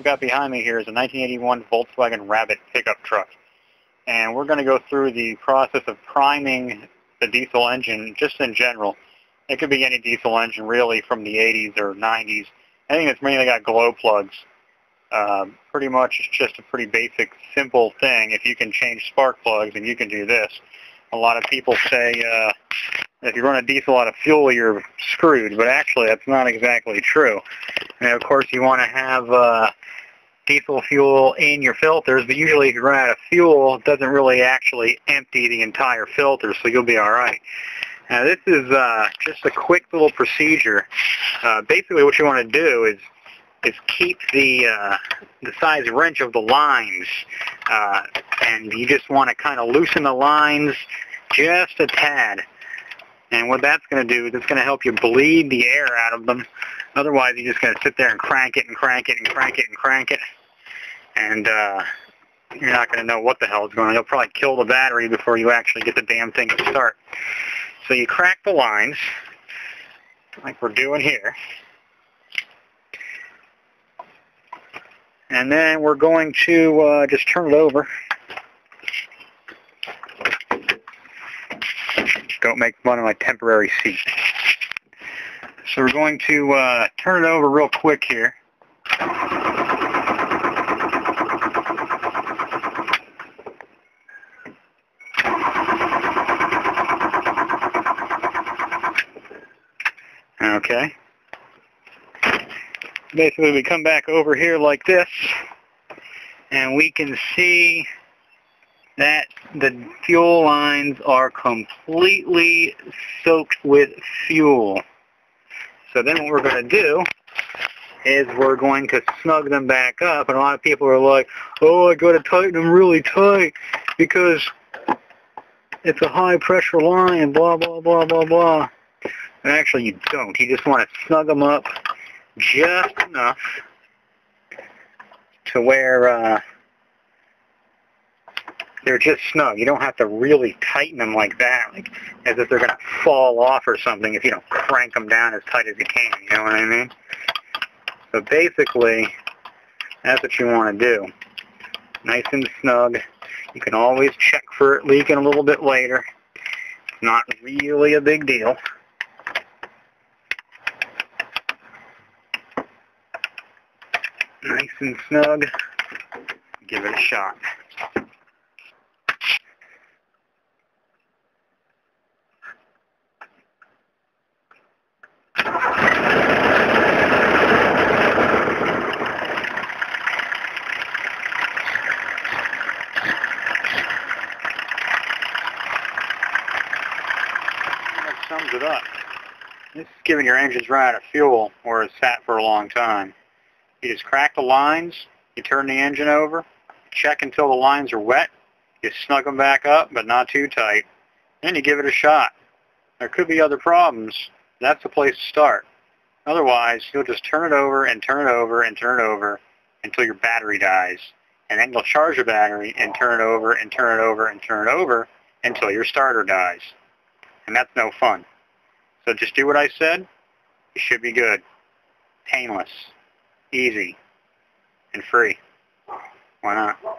I've got behind me here is a 1981 Volkswagen Rabbit pickup truck. And we're going to go through the process of priming the diesel engine just in general. It could be any diesel engine really from the 80s or 90s. Anything that's mainly got glow plugs. Pretty much it's just a pretty basic, simple thing. If you can change spark plugs, and you can do this. A lot of people say if you run a diesel out of fuel, you're screwed, but actually that's not exactly true. And of course you want to have diesel fuel in your filters, but usually if you run out of fuel, it doesn't really actually empty the entire filter, so you'll be alright. Now this is just a quick little procedure. Basically what you want to do is keep the size wrench of the lines, and you just want to kind of loosen the lines just a tad. And what that's going to do is it's going to help you bleed the air out of them. Otherwise, you're just going to sit there and crank it and crank it and crank it and crank it, and you're not going to know what the hell is going on. You'll probably kill the battery before you actually get the damn thing to start. So you crack the lines like we're doing here. And then we're going to just turn it over. Don't make fun of my temporary seat. So we're going to turn it over real quick here. Okay. Basically, we come back over here like this, and we can see that the fuel lines are completely soaked with fuel. So then what we're going to do is we're going to snug them back up, and a lot of people are like, oh, I got to tighten them really tight because it's a high pressure line, blah, blah, blah, blah, blah. And actually, you don't. You just want to snug them up just enough to where they're just snug. You don't have to really tighten them like that, like as if they're going to fall off or something if you don't crank them down as tight as you can, you know what I mean? So basically, that's what you want to do. Nice and snug. You can always check for it leaking a little bit later. It's not really a big deal. Nice and snug. Give it a shot. That sums it up. This is giving your engines run out of fuel or it's sat for a long time. You just crack the lines, you turn the engine over, check until the lines are wet, you snug them back up, but not too tight, and you give it a shot. There could be other problems. That's the place to start. Otherwise, you'll just turn it over and turn it over and turn it over until your battery dies. And then you'll charge your battery and turn it over and turn it over and turn it over until your starter dies. And that's no fun. So just do what I said. You should be good. Painless. Easy and free. Why not?